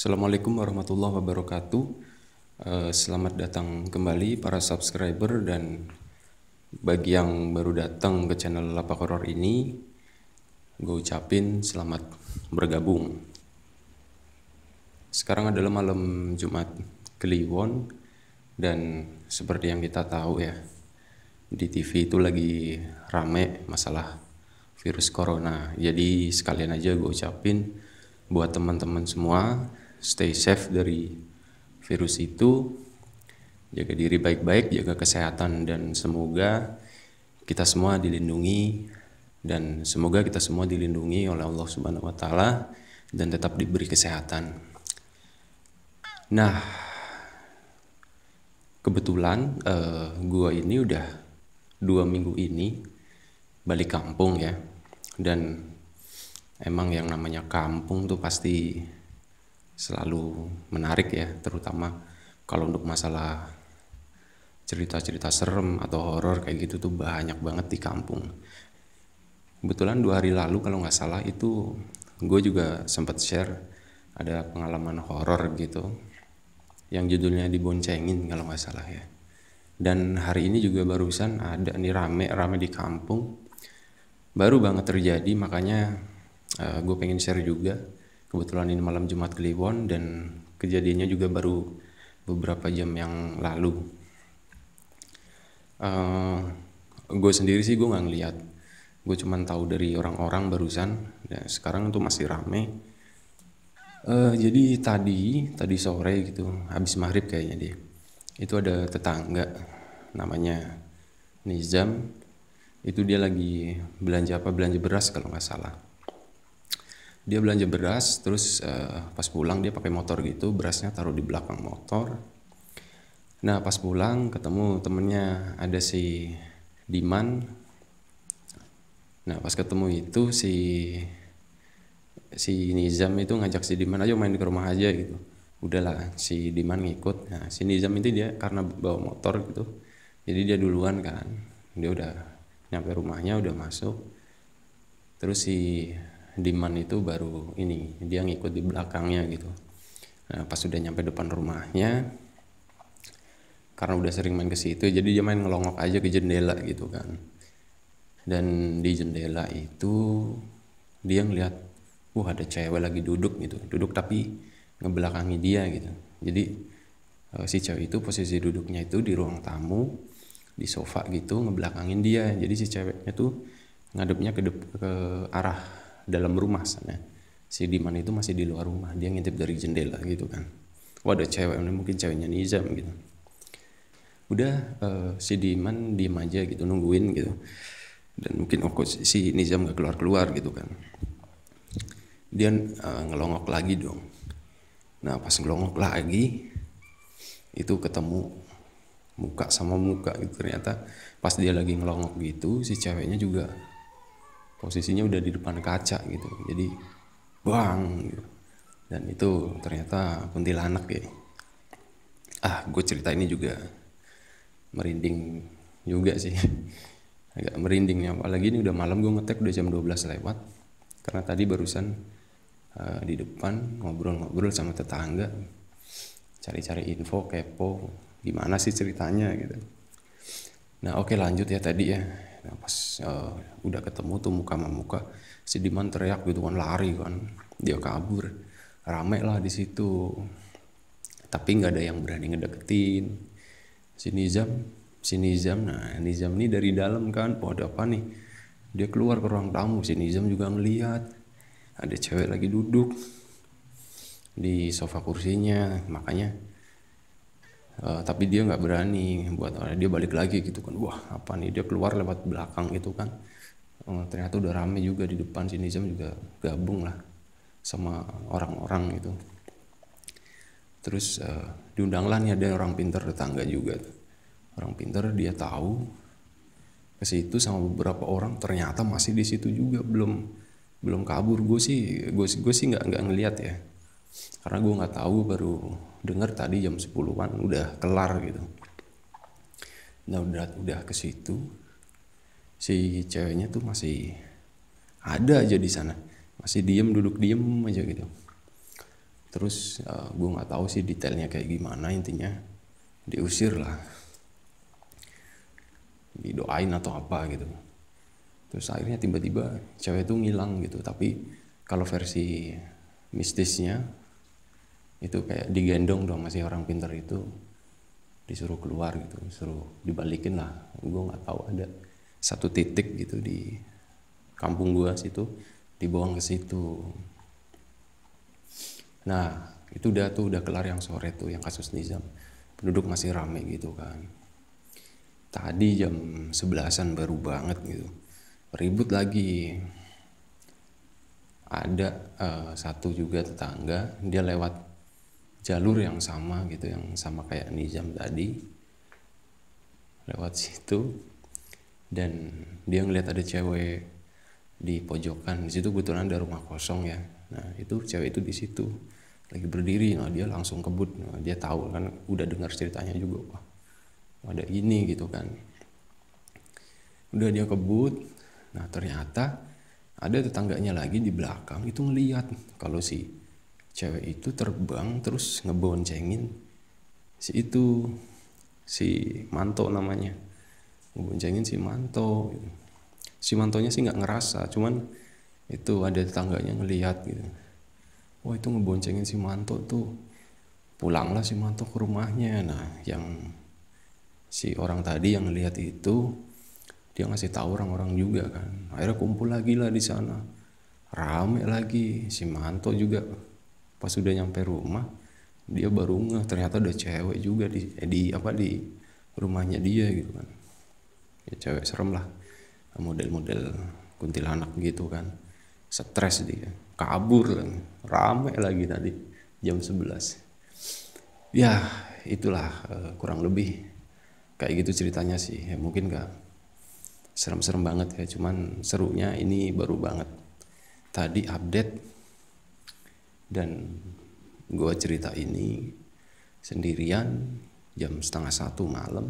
Assalamualaikum warahmatullahi wabarakatuh. Selamat datang kembali para subscriber, dan bagi yang baru datang ke channel Lapak Horor ini, gue ucapin selamat bergabung. Sekarang adalah malam Jumat Kliwon, dan seperti yang kita tahu ya, di TV itu lagi rame masalah virus corona. Jadi sekalian aja gue ucapin buat teman-teman semua, stay safe dari virus itu, jaga diri baik-baik, jaga kesehatan, dan semoga kita semua dilindungi oleh Allah Subhanahu wa taala dan tetap diberi kesehatan. Nah, kebetulan gua ini udah 2 minggu ini balik kampung ya, dan emang yang namanya kampung tuh pasti selalu menarik ya, terutama kalau untuk masalah cerita-cerita serem atau horor kayak gitu tuh banyak banget di kampung. Kebetulan 2 hari lalu kalau nggak salah itu gue juga sempat share ada pengalaman horor gitu yang judulnya Diboncengin kalau nggak salah ya. Dan hari ini juga barusan ada nih rame di kampung, baru banget terjadi, makanya gue pengen share juga. Kebetulan ini malam Jumat Kliwon dan kejadiannya juga baru beberapa jam yang lalu. Gue sendiri sih gue nggak ngeliat, gue cuman tahu dari orang-orang barusan. Dan sekarang tuh masih rame. Jadi tadi sore gitu, habis maghrib kayaknya dia, itu ada tetangga namanya Nizam, itu dia lagi belanja beras kalau nggak salah. Dia belanja beras, terus pas pulang dia pakai motor gitu, berasnya taruh di belakang motor. Nah pas pulang ketemu temennya, ada si Diman. Nah pas ketemu itu si Nizam itu ngajak si Diman, aja main ke rumah aja gitu. Udahlah si Diman ngikut. Nah si Nizam itu dia karena bawa motor gitu, jadi dia duluan kan, dia udah nyampe rumahnya, udah masuk. Terus si Diman itu baru ini, dia ngikut di belakangnya gitu. Nah, pas udah nyampe depan rumahnya, karena udah sering main ke situ, jadi dia main ngelongok aja ke jendela gitu kan. Dan di jendela itu dia ngeliat, ada cewek lagi duduk gitu, duduk tapi ngebelakangi dia gitu. Jadi si cewek itu posisi duduknya itu di ruang tamu, di sofa gitu, ngebelakangin dia. Jadi si ceweknya tuh ngadepnya ke arah dalam rumah sana. Si Diman itu masih di luar rumah, dia ngintip dari jendela gitu kan. Ada cewek, mungkin ceweknya Nizam gitu. Udah si Diman diem aja gitu, nungguin gitu. Dan mungkin si Nizam gak keluar-keluar gitu kan. Dia ngelongok lagi dong. Nah pas ngelongok lagi itu ketemu muka sama muka gitu. Ternyata pas dia lagi ngelongok gitu, si ceweknya juga posisinya udah di depan kaca gitu, jadi bang gitu. Dan itu ternyata kuntilanak ya. Gue cerita ini juga merinding juga sih, agak merindingnya, apalagi ini udah malam, gue ngetek udah jam 12 lewat, karena tadi barusan di depan ngobrol-ngobrol sama tetangga, cari-cari info, kepo gimana sih ceritanya gitu. Nah oke, lanjut ya tadi ya. Nah, pas udah ketemu tuh muka sama muka, si Diman teriak gitu kan, lari kan, dia kabur. Rame lah di situ, tapi nggak ada yang berani ngedeketin si Nizam. Nah Nizam ini dari dalam kan, ada apa nih, dia keluar ke ruang tamu. Si Nizam juga ngeliat ada cewek lagi duduk di sofa kursinya, makanya tapi dia nggak berani buat dia balik lagi gitu kan. Apa nih, dia keluar lewat belakang itu kan. Ternyata udah rame juga di depan, si Nizam juga gabung lah sama orang-orang itu. Terus diundanglah nih, ada orang pinter tetangga juga tuh. Orang pinter dia tahu ke situ sama beberapa orang, ternyata masih di situ juga, belum kabur. Gue sih nggak ngelihat ya, karena gue nggak tahu, baru dengar tadi jam 10-an udah kelar gitu. Nah udah ke situ, si ceweknya tuh masih ada aja di sana, masih diem, duduk diem aja gitu. Terus gue nggak tahu sih detailnya kayak gimana, intinya diusir lah, didoain atau apa gitu. Terus akhirnya tiba-tiba cewek itu ngilang gitu. Tapi kalau versi mistisnya itu kayak digendong dong, masih orang pinter itu disuruh keluar gitu, disuruh dibalikin lah. Gue nggak tahu, ada satu titik gitu di kampung gua situ, dibuang ke situ. Nah itu udah kelar yang sore tuh, yang kasus Nizam, penduduk masih rame gitu kan. Tadi jam 11-an baru banget gitu, ribut lagi. Ada satu juga tetangga, dia lewat jalur yang sama gitu, yang sama kayak Nizam tadi, lewat situ. Dan dia ngeliat ada cewek di pojokan di situ, kebetulan ada rumah kosong ya. Nah itu cewek itu di situ lagi berdiri. Nah dia langsung kebut. Nah, dia tahu kan, udah dengar ceritanya juga, wah ada ini gitu kan. Udah dia kebut. Nah ternyata ada tetangganya lagi di belakang itu ngeliat kalau si cewek itu terbang terus ngeboncengin si itu, si Manto namanya. Boncengin si Manto. Si Mantonya sih nggak ngerasa, cuman itu ada tetangganya ngelihat gitu. Wah itu ngeboncengin si Manto tuh. Pulanglah si Manto ke rumahnya. Nah yang si orang tadi yang ngelihat itu, dia ngasih tahu orang-orang juga kan. Akhirnya kumpul lagi lah di sana, rame lagi. Si Manto juga pas udah nyampe rumah, dia baru ngeh ternyata ada cewek juga di rumahnya dia gitu kan. Ya, cewek serem lah, model-model kuntilanak gitu kan. Stres dia, kabur lah. Rame lagi tadi jam 11. Ya itulah kurang lebih kayak gitu ceritanya sih ya. Mungkin gak serem-serem banget ya, cuman serunya ini baru banget tadi update. Dan gue cerita ini sendirian jam 12:30 malam,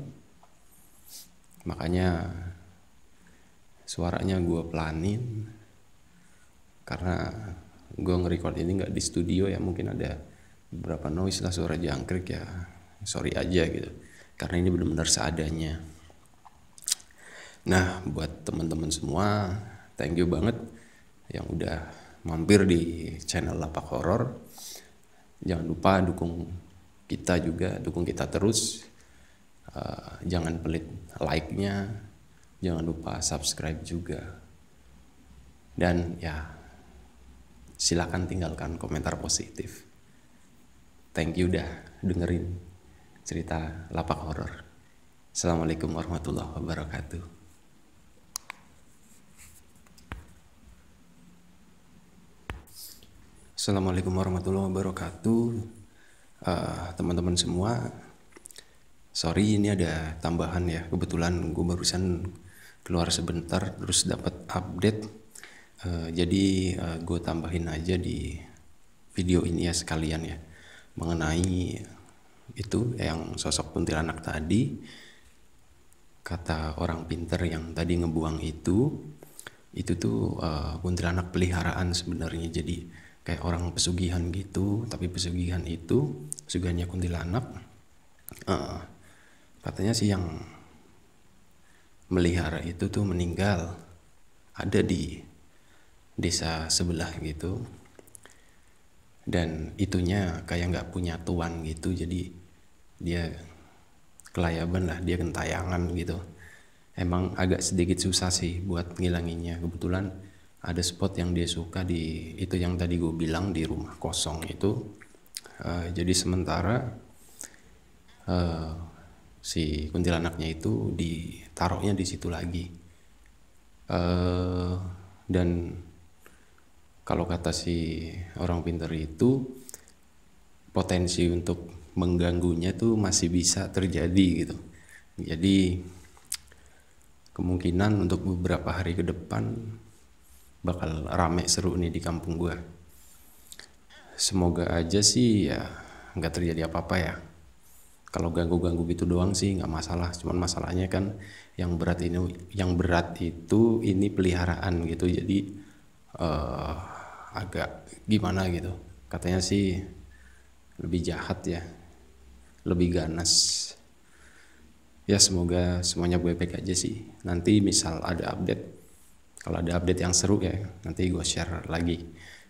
makanya suaranya gue pelanin karena gue nge-record ini nggak di studio ya. Mungkin ada beberapa noise lah, suara jangkrik ya, sorry aja gitu, karena ini benar-benar seadanya. Nah buat teman-teman semua, thank you banget yang udah mampir di channel Lapak Horor. Jangan lupa dukung kita juga, dukung kita terus. Jangan pelit like-nya, jangan lupa subscribe juga. Dan ya silakan tinggalkan komentar positif. Thank you dah dengerin cerita Lapak Horor. Assalamualaikum warahmatullahi wabarakatuh. Assalamualaikum warahmatullahi wabarakatuh. Teman-teman semua, sorry ini ada tambahan ya, kebetulan gue barusan keluar sebentar terus dapat update. Jadi gue tambahin aja di video ini ya sekalian ya, mengenai itu yang sosok kuntilanak tadi. Kata orang pinter yang tadi ngebuang itu tuh kuntilanak peliharaan sebenarnya. Jadi kayak orang pesugihan gitu, tapi pesugihan itu pesugihannya kuntilanak. Katanya sih yang melihara itu tuh meninggal, ada di desa sebelah gitu, dan itunya kayak nggak punya tuan gitu, jadi dia kelayaban lah, dia kentayangan gitu. Emang agak sedikit susah sih buat ngilanginnya. Kebetulan ada spot yang dia suka di itu yang tadi gue bilang, di rumah kosong itu. Jadi sementara si kuntilanaknya itu ditaruhnya di situ lagi. Dan kalau kata si orang pintar itu, potensi untuk mengganggunya tuh masih bisa terjadi gitu. Jadi kemungkinan untuk beberapa hari ke depan bakal rame seru nih di kampung gua. Semoga aja sih ya nggak terjadi apa-apa ya. Kalau ganggu-ganggu gitu doang sih nggak masalah, cuman masalahnya kan yang berat itu ini peliharaan gitu, jadi agak gimana gitu. Katanya sih lebih jahat ya, lebih ganas. Ya semoga semuanya baik-baik aja sih. Nanti misal ada update, kalau ada update yang seru ya nanti gue share lagi.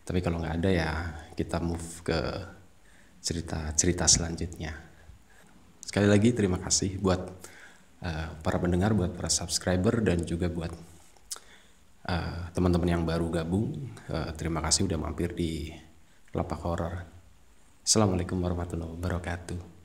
Tapi kalau nggak ada ya kita move ke cerita-cerita selanjutnya. Sekali lagi terima kasih buat para pendengar, buat para subscriber, dan juga buat teman-teman yang baru gabung. Terima kasih udah mampir di Lapak Horor. Assalamualaikum warahmatullahi wabarakatuh.